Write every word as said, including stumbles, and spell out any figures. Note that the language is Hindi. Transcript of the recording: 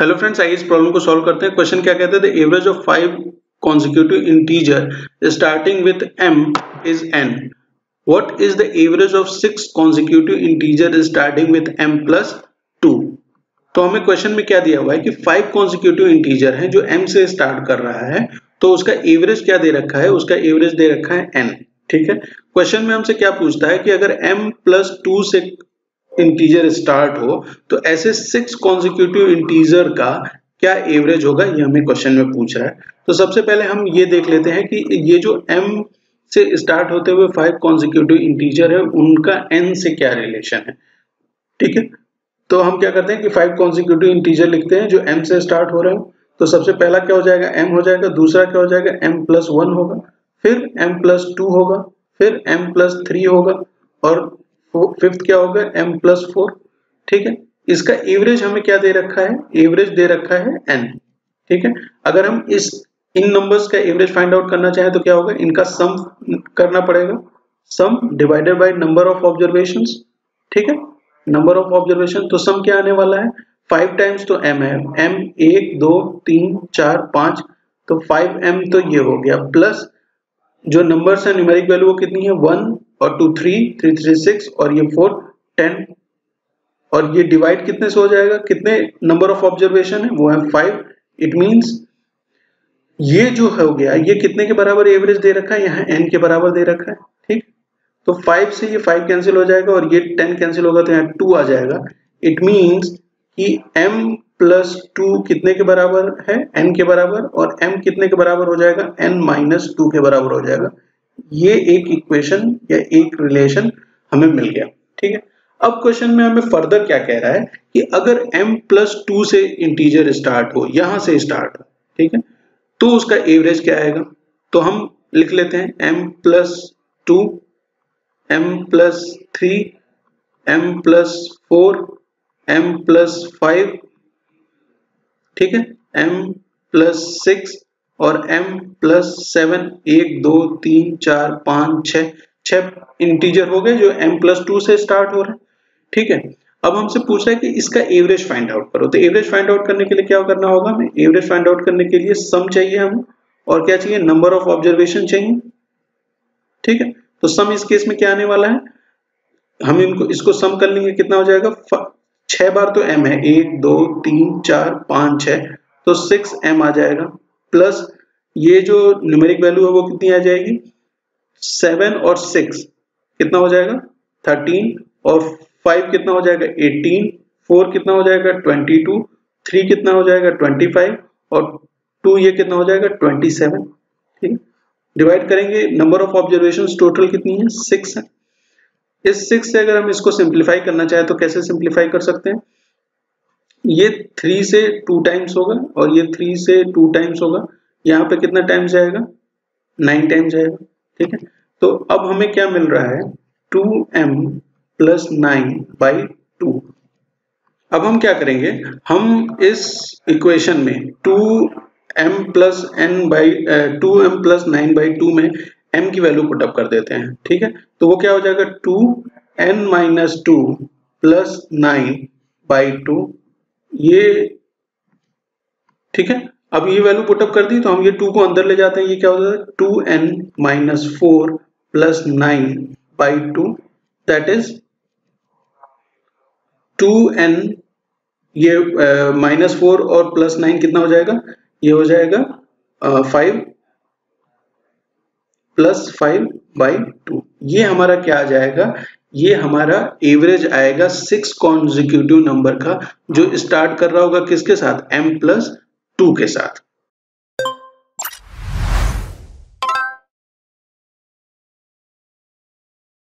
हेलो फ्रेंड्स, आइए इस प्रॉब्लम को सॉल्व करते हैं। क्वेश्चन क्या कहते हैं, the average of five consecutive integer starting with m is n. What is the average of six consecutive integer starting with m plus two? तो हमें क्वेश्चन में क्या दिया हुआ है कि फाइव consecutive integer है जो m से स्टार्ट कर रहा है, तो उसका एवरेज क्या दे रखा है, उसका एवरेज दे रखा है n. ठीक है, क्वेश्चन में हमसे क्या पूछता है कि अगर m plus टू से इंटीजर स्टार्ट हो तो ऐसे सिक्स कॉन्जिक्यूटिव इंटीजर का क्या एवरेज होगा, ये हमें क्वेश्चन में पूछ रहा है। तो सबसे पहले हम ये देख लेते हैं कि ये जो m से स्टार्ट होते हुए फाइव कॉन्जिक्यूटिव इंटीजर है उनका n से क्या रिलेशन है। ठीक है, तो हम क्या करते हैं कि फाइव कॉन्जिक्यूटिव इंटीजर लिखते हैं जो m से स्टार्ट हो रहे हो। तो सबसे पहला क्या हो जाएगा, m हो जाएगा। दूसरा क्या हो जाएगा, m प्लस वन होगा, फिर m प्लस टू होगा, फिर m प्लस थ्री होगा और फिफ्थ क्या होगा, m प्लस फोर। ठीक है, इसका एवरेज हमें क्या दे रखा है, एवरेज दे रखा है n। ठीक है, अगर हम इस इन नंबर्स का एवरेज फाइंड आउट करना चाहें तो क्या होगा, इनका सम करना पड़ेगा, sum divided by number of observations. ठीक है, नंबर ऑफ ऑब्जर्वेशन, तो सम क्या आने वाला है, फाइव टाइम्स तो m है, m एक दो तीन चार पांच, तो फाइव m तो ये हो गया, प्लस जो नंबर्स है न्यूमेरिक वैल्यू वो कितनी है, वन और two three, three three six और ये फोर टेन, और ये डिवाइड कितने से हो जाएगा, कितने नंबर ऑफ ऑब्जर्वेशन है वो है फाइव। इट मींस ये जो हो गया ये कितने के बराबर एवरेज दे रखा है, यहाँ n के बराबर दे रखा है। ठीक, तो फाइव से ये फाइव कैंसिल हो जाएगा और ये टेन कैंसिल होगा तो यहाँ टू आ जाएगा। इट मीन्स कि m प्लस टू कितने के बराबर है, n के बराबर, और m कितने के बराबर हो जाएगा, n माइनस टू के बराबर हो जाएगा। ये एक इक्वेशन या एक रिलेशन हमें मिल गया। ठीक है, अब क्वेश्चन में हमें फर्दर क्या कह रहा है कि अगर m प्लस टू से इंटीजर स्टार्ट हो, यहां से स्टार्ट हो, ठीक है, तो उसका एवरेज क्या आएगा। तो हम लिख लेते हैं m plus two, m plus three, m plus four, m plus five, ठीक है, m प्लस सिक्स और m प्लस सेवन, एक दो तीन चार पांच छह, छह इंटीजर हो गए जो m प्लस टू से स्टार्ट हो रहे हैं। ठीक है, अब हमसे पूछा है कि इसका एवरेज फाइंड आउट करो, तो एवरेज फाइंड आउट करने के लिए क्या करना होगा हमें, एवरेज फाइंड आउट करने के लिए सम चाहिए हमें, और क्या चाहिए, नंबर ऑफ ऑब्जर्वेशन चाहिए। ठीक है, तो सम इस केस में क्या आने वाला है, हम इनको इसको सम कर लेंगे, कितना हो जाएगा, छह बार तो m है, एक दो तीन चार पांच छह, तो सिक्स m आ जाएगा, प्लस ये जो न्यूमेरिक वैल्यू है वो कितनी आ जाएगी, सेवन और सिक्स कितना हो जाएगा, थर्टीन और फाइव कितना हो जाएगा, एटीन, फोर कितना हो जाएगा, ट्वेंटी टू, थ्री कितना हो जाएगा, ट्वेंटी फाइव और टू ये कितना हो जाएगा, ट्वेंटी सेवन। ठीक है, डिवाइड करेंगे, नंबर ऑफ ऑब्जर्वेशंस टोटल कितनी है, सिक्स है। इस सिक्स से अगर हम इसको सिंप्लीफाई करना चाहें तो कैसे सिंप्लीफाई कर सकते हैं, ये थ्री से टू टाइम्स होगा और ये थ्री से टू टाइम्स होगा, यहाँ पे कितना टाइम्स जाएगा, नाइन टाइम्स जाएगा। ठीक है, तो अब हमें क्या मिल रहा है, two M plus nine by two. अब हम क्या करेंगे, हम इस इक्वेशन में two M plus N by two M plus nine by two में m की वैल्यू पुट अप कर देते हैं। ठीक है, तो वो क्या हो जाएगा, two N minus two plus nine by two, ये ठीक है। अब ये वैल्यू पुट अप कर दी तो हम ये टू को अंदर ले जाते हैं, ये क्या हो जाएगा, two N minus four plus nine by two, that is two N, ये माइनस फोर और प्लस नाइन कितना हो जाएगा, ये हो जाएगा five plus five by two. ये हमारा क्या आ जाएगा, ये हमारा एवरेज आएगा सिक्स कॉन्जिक्यूटिव नंबर का जो स्टार्ट कर रहा होगा किसके साथ, m प्लस टू के साथ।